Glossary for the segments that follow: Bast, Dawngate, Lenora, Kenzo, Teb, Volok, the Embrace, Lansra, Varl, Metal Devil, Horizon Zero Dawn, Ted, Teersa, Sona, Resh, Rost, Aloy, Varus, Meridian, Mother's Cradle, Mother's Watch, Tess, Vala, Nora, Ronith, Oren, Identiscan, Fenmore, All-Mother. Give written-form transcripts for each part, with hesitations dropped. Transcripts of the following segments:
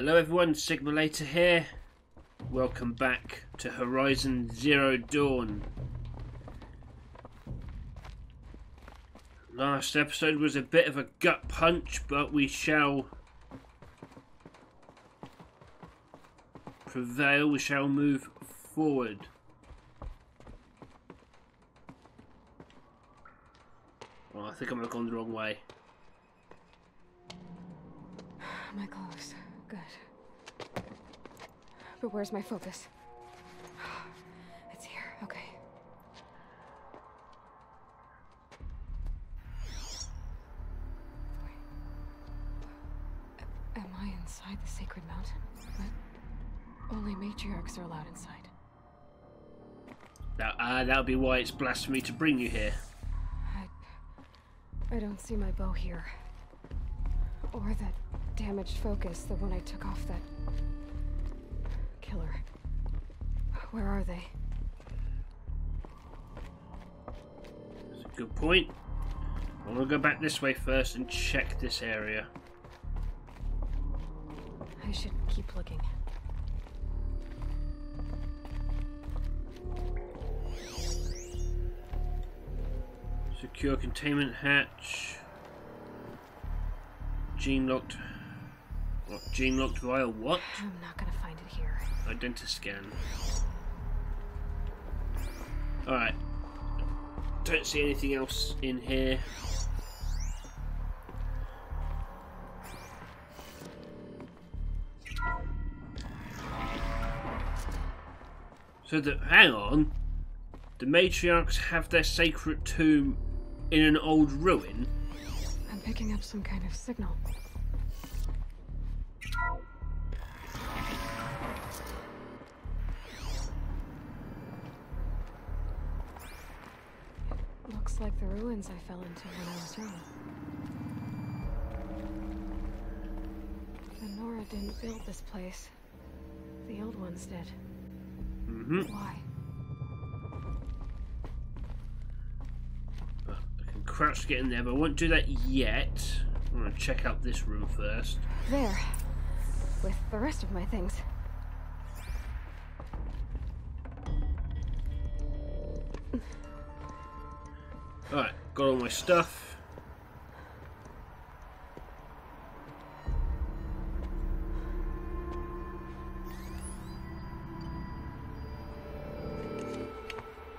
Hello everyone, Sigma Later here. Welcome back to Horizon Zero Dawn. Last episode was a bit of a gut punch, but we shall prevail, we shall move forward. Oh, I think I'm going the wrong way. My clothes. Good. But where's my focus? It's here. Okay. Wait. Am I inside the sacred mountain? What? Only matriarchs are allowed inside. That'll be why it's blasphemy to bring you here. I don't see my bow here. Or that damaged focus, the one I took off that killer. Where are they? That's a good point. I'm gonna go back this way first and check this area. I should keep looking. Secure containment hatch. Gene locked vial. What? I'm not gonna find it here. Identiscan. Alright. Don't see anything else in here. So hang on. The matriarchs have their sacred tomb in an old ruin. I'm picking up some kind of signal. It looks like the ruins I fell into when I was young. Lenora didn't build this place. The old ones did. Mm-hmm. Why? Crouch to get in there, but I won't do that yet. I'm gonna check out this room first. There, with the rest of my things. Alright, got all my stuff.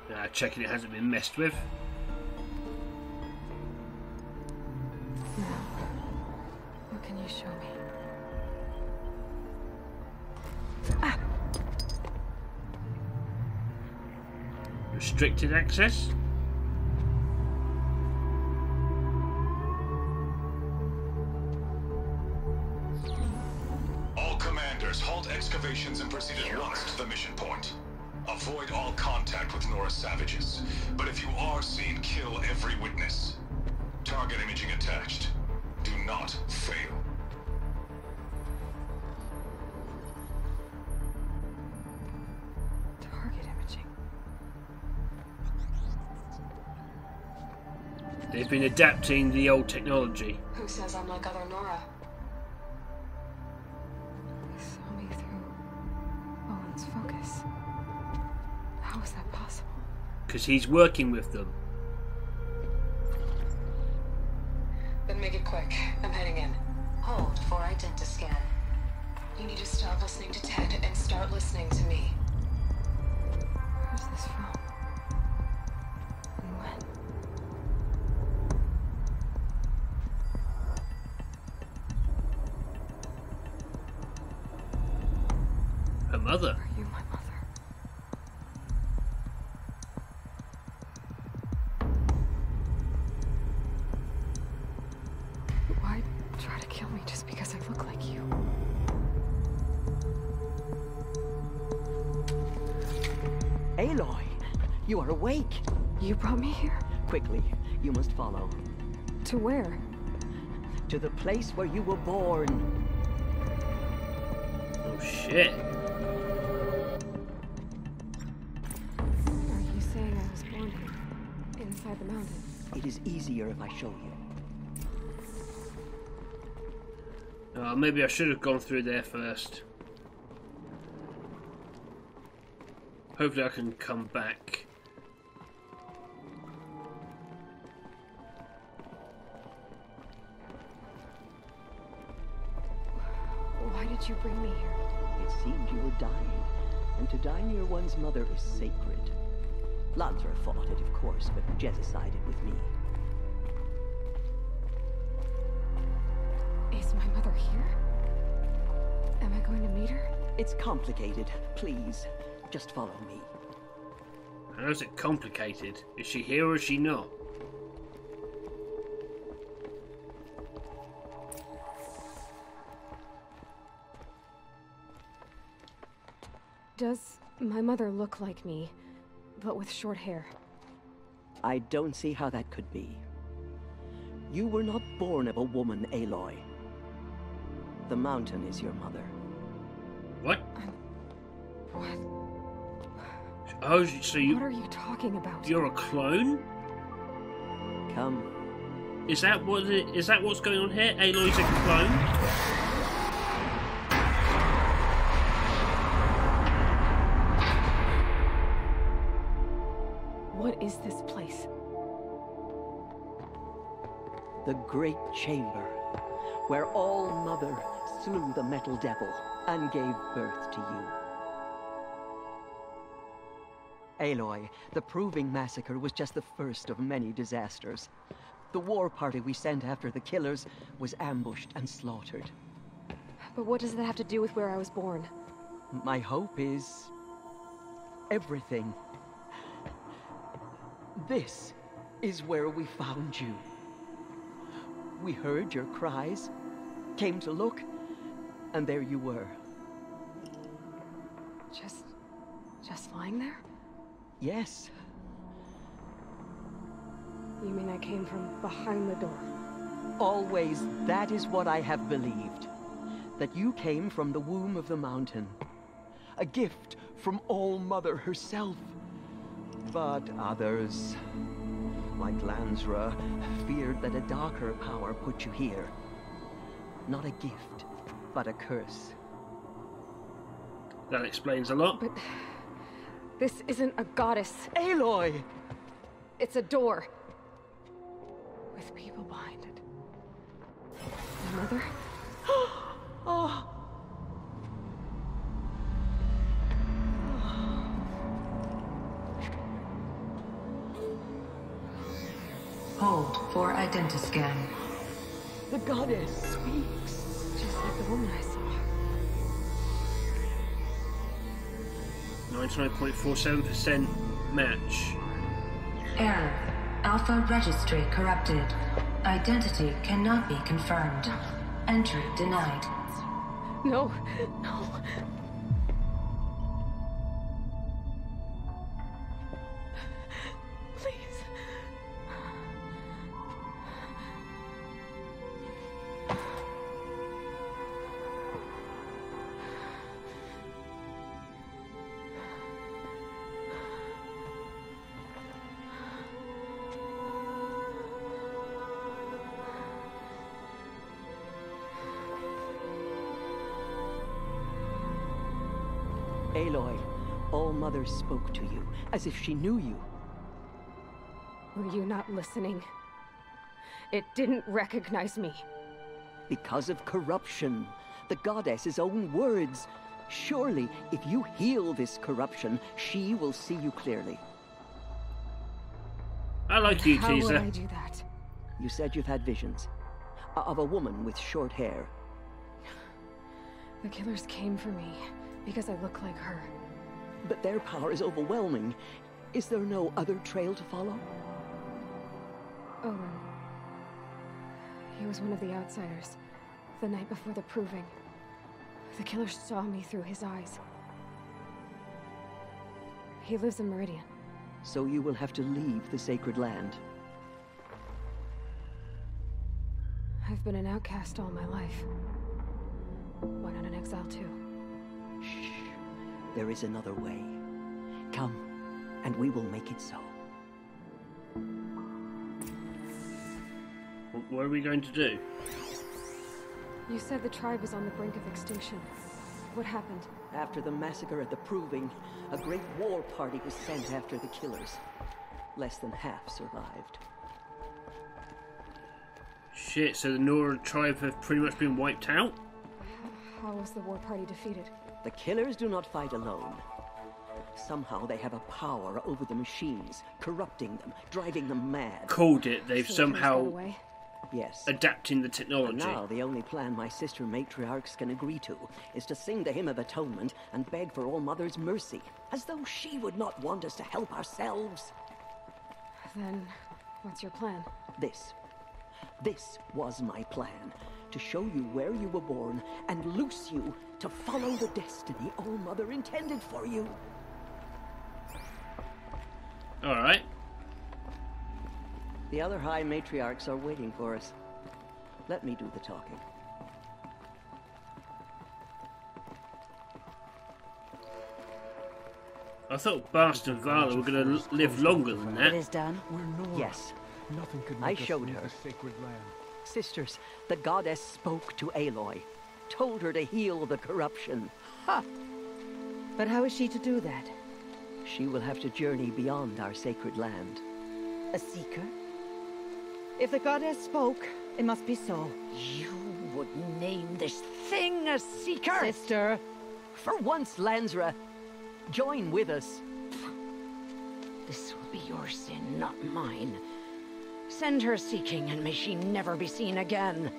Now checking it hasn't been messed with. Restricted access. All commanders, halt excavations and proceed at once to the mission point. Avoid all contact with Nora's savages, but if you are seen, kill every witness. Target imaging attached. Do not fail. They've been adapting the old technology. Who says I'm like other Nora? They saw me through Owen's focus. How is that possible? Because he's working with them. Then make it quick. I'm heading in. Hold for Identiscan. You need to stop listening to Ted and start listening to me. Where's this from? Mother. Are you my mother? Why try to kill me just because I look like you? Aloy, you are awake. You brought me here. Quickly, you must follow. To where? To the place where you were born. Oh shit. It is easier if I show you. Well, maybe I should have gone through there first. Hopefully I can come back. Why did you bring me here? It seemed you were dying, and to die near one's mother is sacred. Lansra fought it, of course, but Jeza sided with me. Is my mother here? Am I going to meet her? It's complicated. Please, just follow me. How is it complicated? Is she here or is she not? Does my mother look like me, but with short hair? I don't see how that could be. You were not born of a woman, Aloy. The mountain is your mother. What? What? Oh, so you... What are you talking about? You're a clone? Come. Is that what? Is that what's going on here? Aloy's a clone? What is this place? The Great Chamber, where All-Mother slew the Metal Devil and gave birth to you. Aloy, the Proving Massacre was just the first of many disasters. The war party we sent after the killers was ambushed and slaughtered. But what does that have to do with where I was born? My hope is... everything. This is where we found you. We heard your cries, came to look, and there you were. Just lying there? Yes. You mean I came from behind the door? Always, that is what I have believed. That you came from the womb of the mountain. A gift from All-Mother herself. But others... like Lansra, feared that a darker power put you here. Not a gift, but a curse. That explains a lot. But this isn't a goddess. Aloy! It's a door. With people behind it. My mother? Oh! Hold for identiscan. The goddess speaks. Just like the woman I saw. 99.47% match. Error. Alpha registry corrupted. Identity cannot be confirmed. Entry denied. No. No. Aloy, All-Mother spoke to you, as if she knew you. Were you not listening? It didn't recognize me. Because of corruption. The goddess's own words. Surely, if you heal this corruption, she will see you clearly. I like you, Teersa. How would I do that? You said you've had visions. Of a woman with short hair. The killers came for me. Because I look like her. But their power is overwhelming. Is there no other trail to follow? Oren. He was one of the outsiders. The night before the proving. The killer saw me through his eyes. He lives in Meridian. So you will have to leave the sacred land. I've been an outcast all my life. Why not an exile too? Shh. There is another way. Come, and we will make it so. What are we going to do? You said the tribe is on the brink of extinction. What happened? After the massacre at the Proving, a great war party was sent after the killers. Less than half survived. Shit, so the Nora tribe have pretty much been wiped out? How was the war party defeated? The killers do not fight alone. Somehow they have a power over the machines, corrupting them, driving them mad. Called it, they've so somehow... Yes. Adapting the technology. And now the only plan my sister matriarchs can agree to is to sing the Hymn of Atonement and beg for All-Mother's mercy, as though she would not want us to help ourselves. Then, what's your plan? This was my plan. To show you where you were born and loose you to follow the destiny All-Mother intended for you. Alright. The other high matriarchs are waiting for us. Let me do the talking. I thought Bast and Vala were going to live longer than that. It is done. Yes. Nothing could make us leave the sacred land. Sisters, the goddess spoke to Aloy. Told her to heal the corruption. Ha! But how is she to do that? She will have to journey beyond our sacred land. A seeker? If the goddess spoke, it must be so. You would name this thing a seeker? Sister! For once, Lansra, join with us. This will be your sin, not mine. Send her seeking, and may she never be seen again.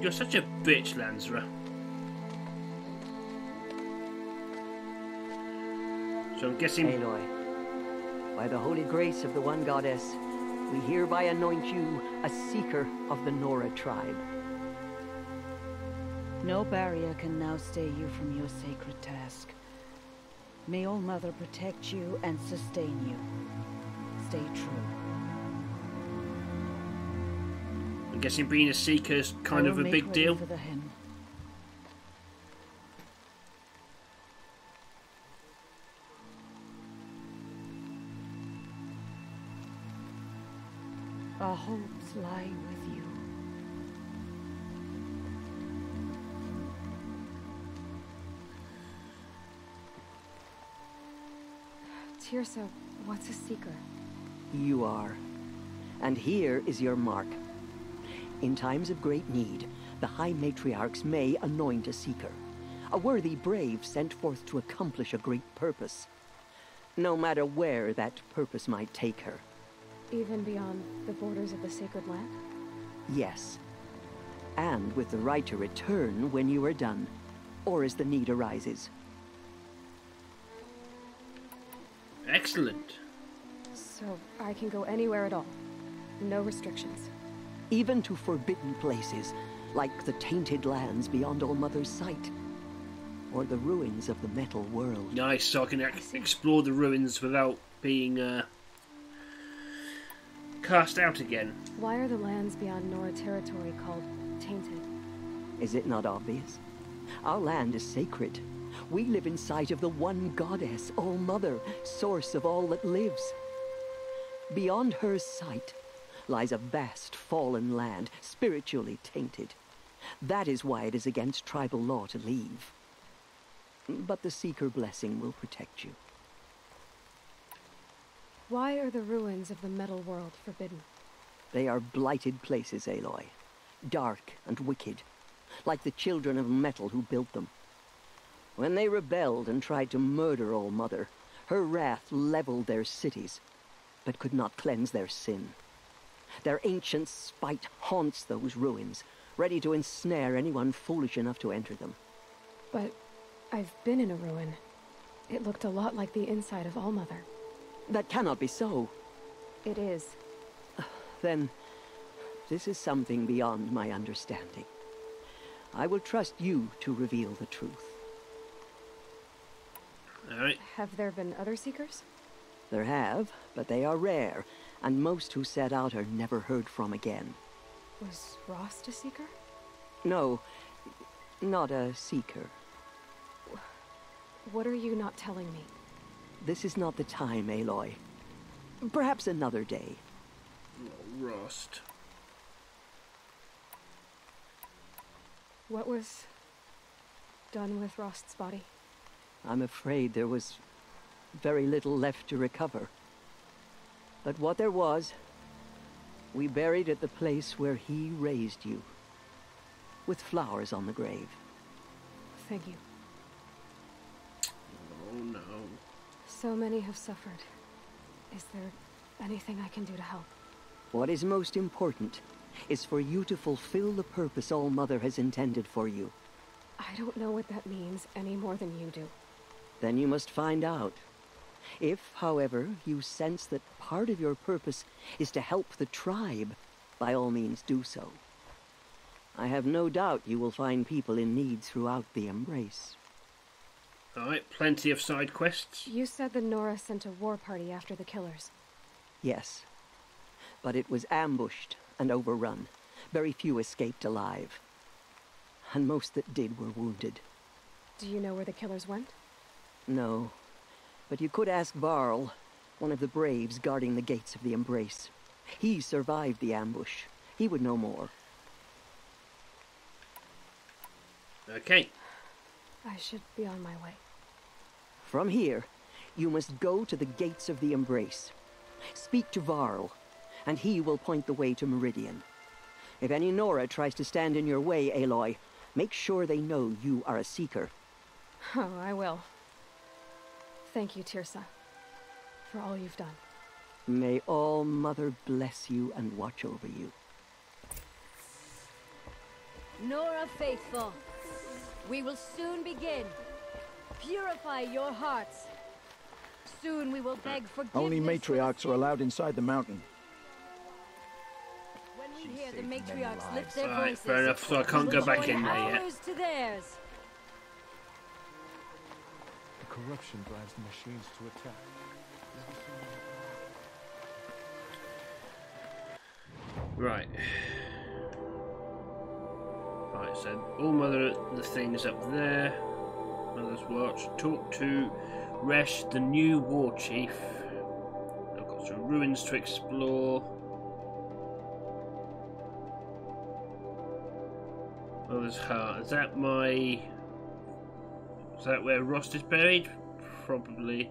You're such a bitch, Lansra. So I'm guessing... Aloy, by the holy grace of the one goddess, we hereby anoint you a seeker of the Nora tribe. No barrier can now stay you from your sacred task. May All-Mother protect you and sustain you. Stay true. I'm guessing being a seeker is kind of a big deal. For the hymn. Our hopes lie with you. Teersa, what's a seeker? You are. And here is your mark. In times of great need, the High Matriarchs may anoint a seeker. A worthy brave sent forth to accomplish a great purpose. No matter where that purpose might take her. Even beyond the borders of the Sacred Land? Yes. And with the right to return when you are done, or as the need arises. Excellent. So I can go anywhere at all. No restrictions. Even to forbidden places, like the tainted lands beyond All-Mother's sight, or the ruins of the metal world. Nice, so I can explore the ruins without being cast out again. Why are the lands beyond Nora territory called tainted? Is it not obvious? Our land is sacred. We live in sight of the one goddess, All-Mother, source of all that lives. Beyond her sight lies a vast fallen land, spiritually tainted. That is why it is against tribal law to leave. But the Seeker blessing will protect you. Why are the ruins of the metal world forbidden? They are blighted places, Aloy. Dark and wicked. Like the children of metal who built them. When they rebelled and tried to murder All-Mother, her wrath leveled their cities, but could not cleanse their sin. Their ancient spite haunts those ruins, ready to ensnare anyone foolish enough to enter them. But I've been in a ruin. It looked a lot like the inside of All-Mother. That cannot be so. It is. Then, this is something beyond my understanding. I will trust you to reveal the truth. All right. Have there been other seekers? There have, but they are rare, and most who set out are never heard from again. Was Rost a seeker? No, not a seeker. What are you not telling me? This is not the time, Aloy. Perhaps another day. Rost. What was done with Rost's body? I'm afraid there was very little left to recover. But what there was, we buried at the place where he raised you, with flowers on the grave. Thank you. Oh no. So many have suffered. Is there anything I can do to help? What is most important is for you to fulfill the purpose All-Mother has intended for you. I don't know what that means any more than you do. Then you must find out. If, however, you sense that part of your purpose is to help the tribe, by all means do so. I have no doubt you will find people in need throughout the Embrace. Alright, plenty of side quests. You said the Nora sent a war party after the killers. Yes. But it was ambushed and overrun. Very few escaped alive. And most that did were wounded. Do you know where the killers went? No. But you could ask Varl, one of the Braves guarding the gates of the Embrace. He survived the ambush. He would know more. Okay. I should be on my way. From here, you must go to the gates of the Embrace. Speak to Varl, and he will point the way to Meridian. If any Nora tries to stand in your way, Aloy, make sure they know you are a Seeker. Oh, I will. Thank you, Teersa, for all you've done. May All-Mother bless you and watch over you. Nora faithful, we will soon begin. Purify your hearts. Soon we will beg forgiveness. Only matriarchs are allowed inside the mountain. When we hear the matriarchs lift their voices, fair enough, so I can't go back in there yet. The corruption drives the machines to attack. Right. Right, so All-Mother, the thing is up there. Mother's Watch. Talk to Resh, the new war chief. I've got some ruins to explore. Mother's Heart. Is that my... Is that where Rost is buried? Probably.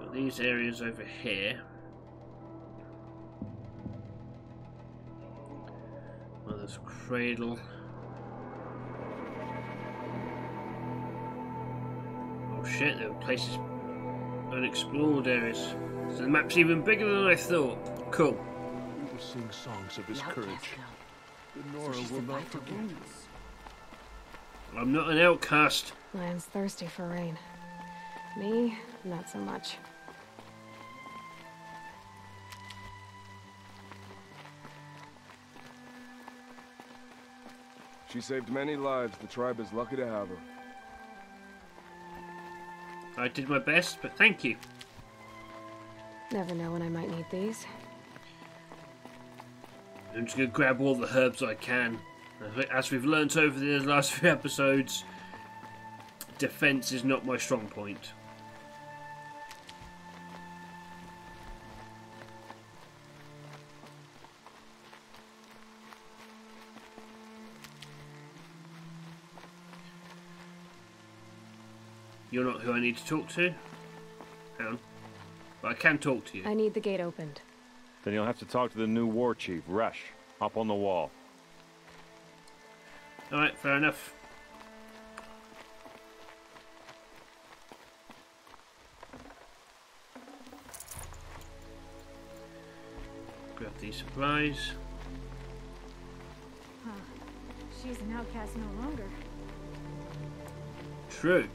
But these areas over here. Mother's Cradle. Oh shit, there are places, unexplored areas. So the map's even bigger than I thought. Cool. We will sing songs of his courage. The Nora will not forget. I'm not an outcast. Lion's thirsty for rain. Me, not so much. She saved many lives. The tribe is lucky to have her. I did my best, but thank you. Never know when I might need these. I'm just going to grab all the herbs I can. As we've learnt over the last few episodes, defense is not my strong point. You're not who I need to talk to. Hang on. But I can talk to you. I need the gate opened. Then you'll have to talk to the new war chief, Resh. Up on the wall. Alright, fair enough. Grab these supplies. Huh. She's an outcast no longer. True.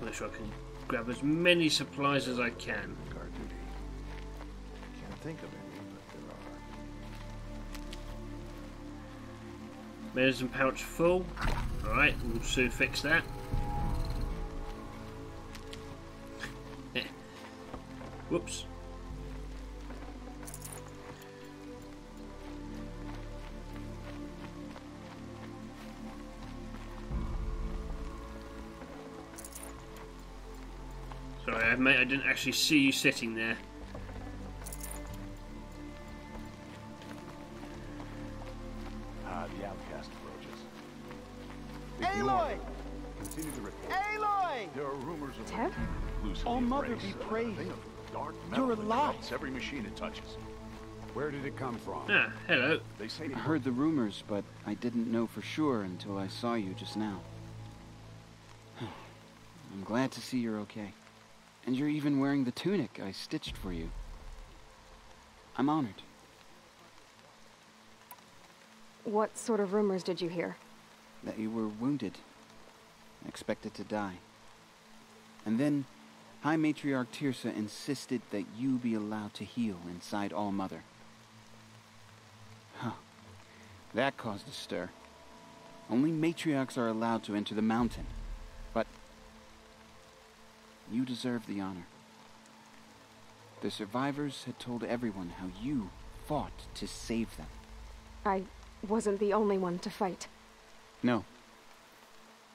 Make sure I can grab as many supplies as I can. Our duty. Can't think of any, but there are. Medicine pouch full. All right, we'll soon fix that. Whoops. I Sorry, mate, I didn't actually see you sitting there. The outcast approaches. Aloy! Continue to report. Aloy! There are rumors of Teb? All-Mother be praised. Dark metal erupts every machine it touches. Where did it come from? Ah, hello. They say I heard the rumors, but I didn't know for sure until I saw you just now. I'm glad to see you're okay. And you're even wearing the tunic I stitched for you. I'm honored. What sort of rumors did you hear? That you were wounded. Expected to die. And then, High Matriarch Teersa insisted that you be allowed to heal inside All-Mother. Huh. That caused a stir. Only matriarchs are allowed to enter the mountain. But you deserve the honor. The survivors had told everyone how you fought to save them. I wasn't the only one to fight. No.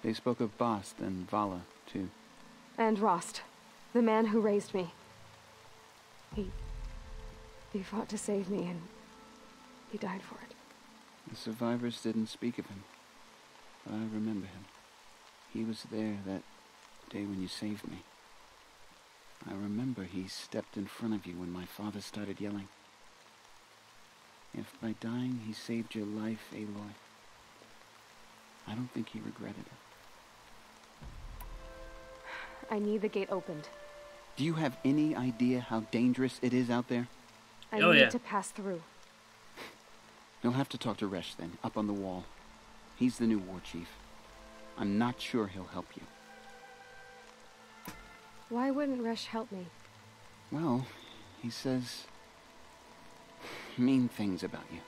They spoke of Bast and Vala, too. And Rost, the man who raised me. He fought to save me, and he died for it. The survivors didn't speak of him, but I remember him. He was there that day when you saved me. I remember he stepped in front of you when my father started yelling. If by dying he saved your life, Aloy, I don't think he regretted it. I need the gate opened. Do you have any idea how dangerous it is out there? I need to pass through. You'll have to talk to Resh then, up on the wall. He's the new war chief. I'm not sure he'll help you. Why wouldn't Resh help me? Well, he says mean things about you.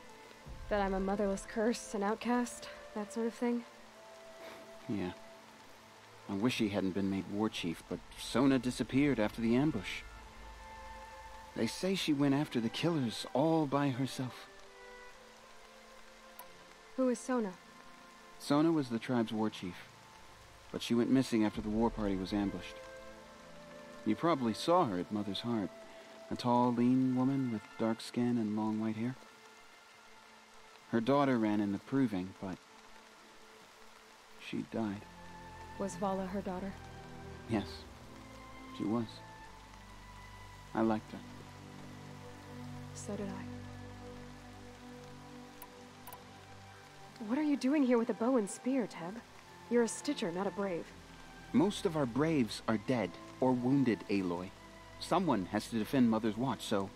That I'm a motherless curse, an outcast, that sort of thing? Yeah. I wish he hadn't been made war chief, but Sona disappeared after the ambush. They say she went after the killers all by herself. Who is Sona? Sona was the tribe's war chief, but she went missing after the war party was ambushed. You probably saw her at Mother's Heart. A tall, lean woman with dark skin and long white hair. Her daughter ran in the proving, but she died. Was Vala her daughter? Yes, she was. I liked her. So did I. What are you doing here with a bow and spear, Teb? You're a stitcher, not a brave. Most of our braves are dead or wounded, Aloy. Someone has to defend Mother's Watch, so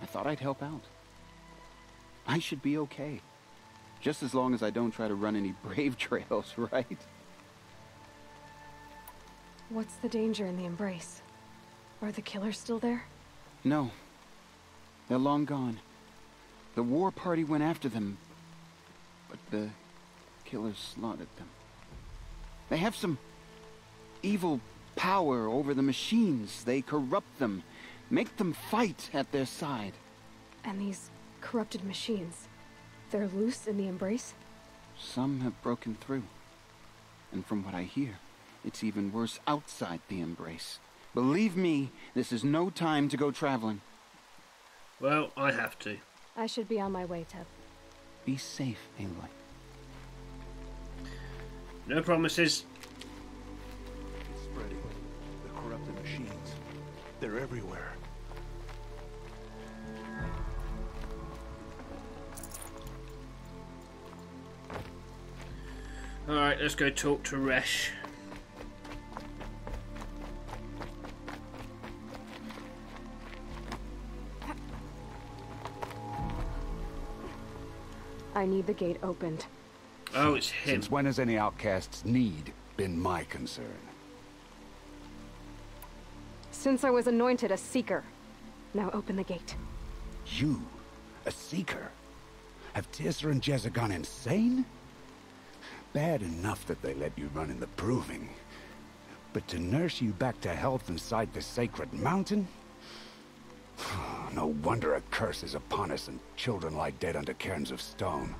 I thought I'd help out. I should be okay. Just as long as I don't try to run any brave trails, right? What's the danger in the Embrace? Are the killers still there? No. They're long gone. The war party went after them, but the killers slaughtered them. They have some evil power over the machines. They corrupt them, make them fight at their side. And these corrupted machines, they're loose in the Embrace? Some have broken through. And from what I hear, it's even worse outside the Embrace. Believe me, this is no time to go traveling. Well, I have to. I should be on my way, Teb. Be safe, Aloy. No promises. They're everywhere. All right, let's go talk to Resh. I need the gate opened. Oh, it's him. Since when has any outcast's need been my concern? Since I was anointed a seeker. Now open the gate. You, a seeker? Have Teersa and Jeza gone insane? Bad enough that they let you run in the proving. But to nurse you back to health inside the sacred mountain? No wonder a curse is upon us and children lie dead under cairns of stone.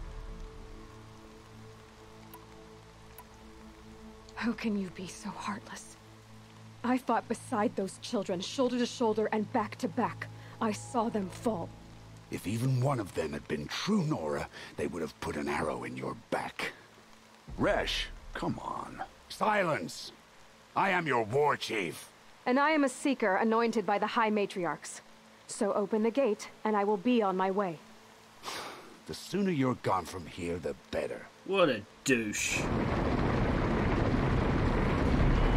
How can you be so heartless? I fought beside those children, shoulder to shoulder and back to back. I saw them fall. If even one of them had been true, Nora, they would have put an arrow in your back. Resh, come on. Silence! I am your war chief. And I am a seeker anointed by the High Matriarchs. So open the gate, and I will be on my way. The sooner you're gone from here, the better. What a douche.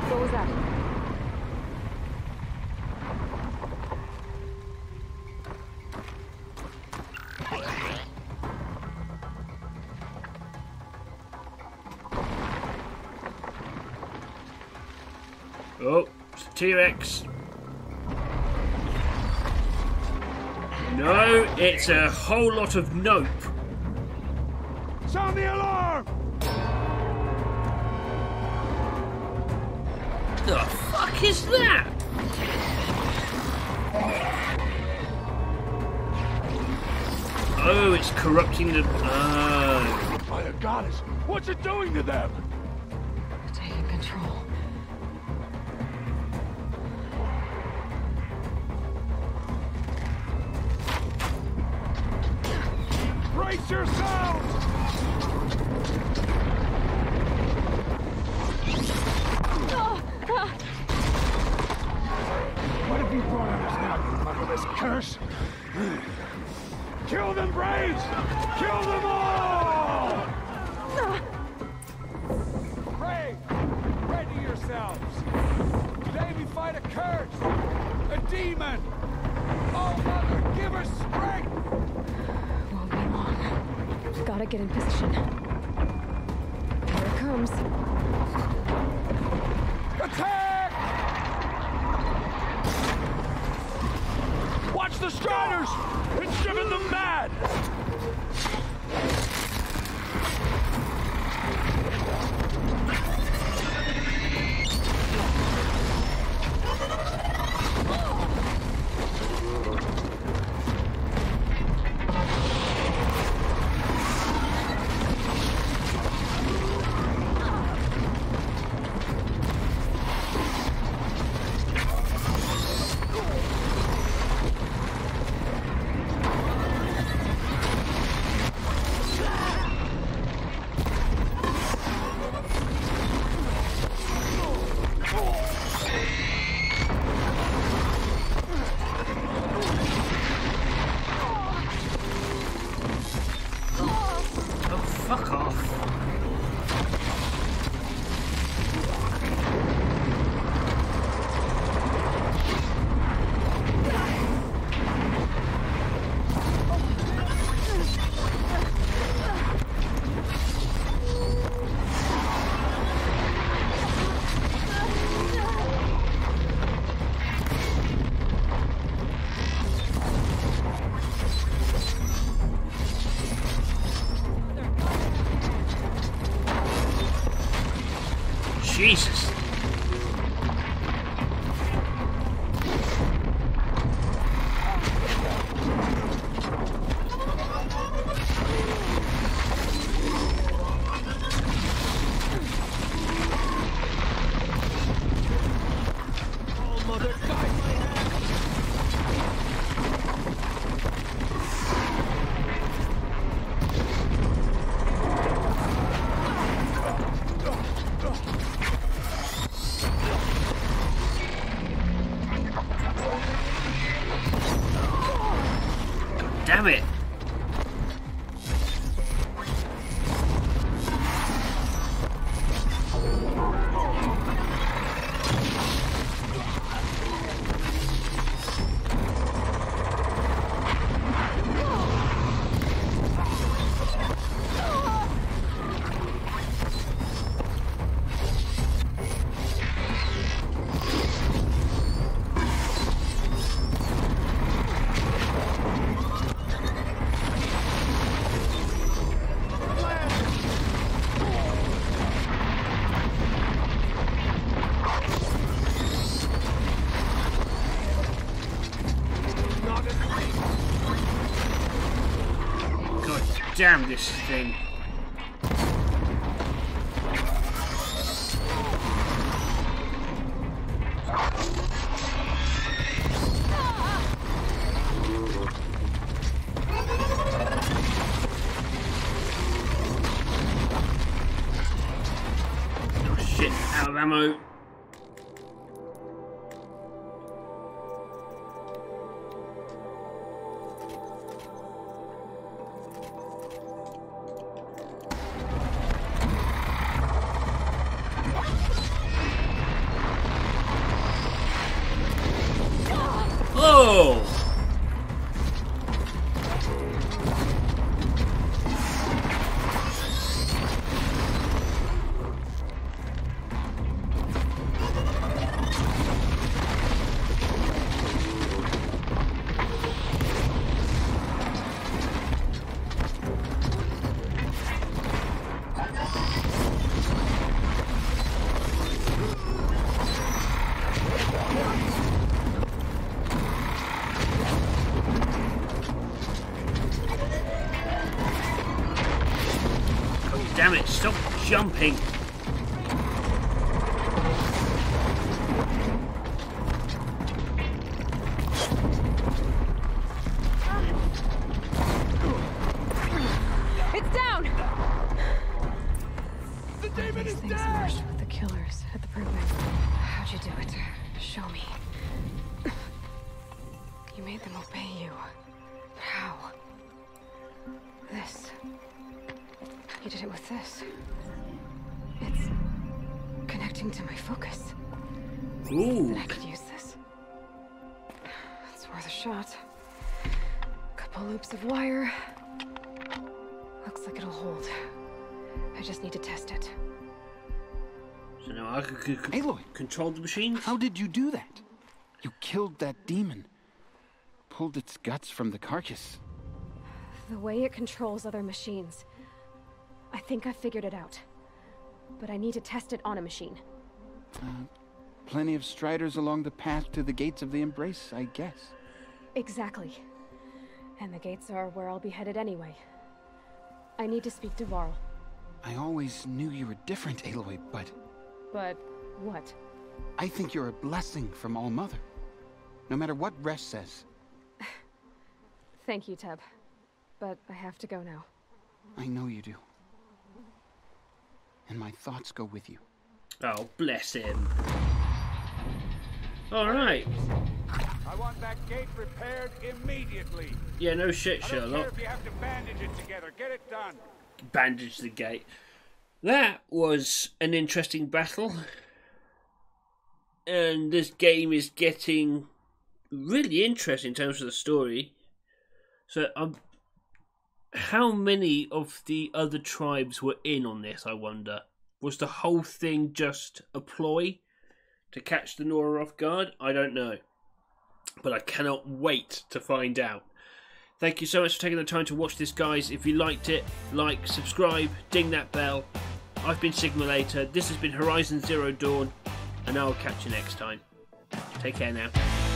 What was that? Oh, it's a T-Rex. No, it's a whole lot of nope. Sound the alarm! The fuck is that? Oh, it's corrupting the... Oh. By the goddess, what's it doing to them? They're taking control. Brace yourselves! What have you brought on us now, you motherless curse? Kill them, Braves! Kill them all! Brave! Ready yourselves! Today we fight a curse! A demon! Oh, Mother, give us strength! Gotta get in position. Here it comes. Attack! Watch the striders! It's driven them mad! Jesus. Damn this thing. of ammo. Jumping. It's down. The demon is dead. Worship the killers at the proving. How'd you do it? Show me. You made them obey you. How? This. You did it with this. It's connecting to my focus. Ooh. And I could use this. It's worth a shot. Couple loops of wire. Looks like it'll hold. I just need to test it. So now I could Aloy, control the machine? How did you do that? You killed that demon. Pulled its guts from the carcass. The way it controls other machines. I think I figured it out. But I need to test it on a machine. Plenty of striders along the path to the gates of the Embrace, I guess. Exactly. And the gates are where I'll be headed anyway. I need to speak to Varl. I always knew you were different, Aloy, but... But what? I think you're a blessing from All-Mother. No matter what Resh says. Thank you, Teb. But I have to go now. I know you do. And my thoughts go with you. Oh, bless him. Alright. I want that gate repaired immediately. Yeah, no shit, Sherlock. I don't care if you have to bandage it together. Get it done. Bandage the gate. That was an interesting battle. And this game is getting really interesting in terms of the story. So I'm... How many of the other tribes were in on this, I wonder? Was the whole thing just a ploy to catch the Nora off guard? I don't know. But I cannot wait to find out. Thank you so much for taking the time to watch this, guys. If you liked it, like, subscribe, ding that bell. I've been Sigma Later. This has been Horizon Zero Dawn. And I'll catch you next time. Take care now.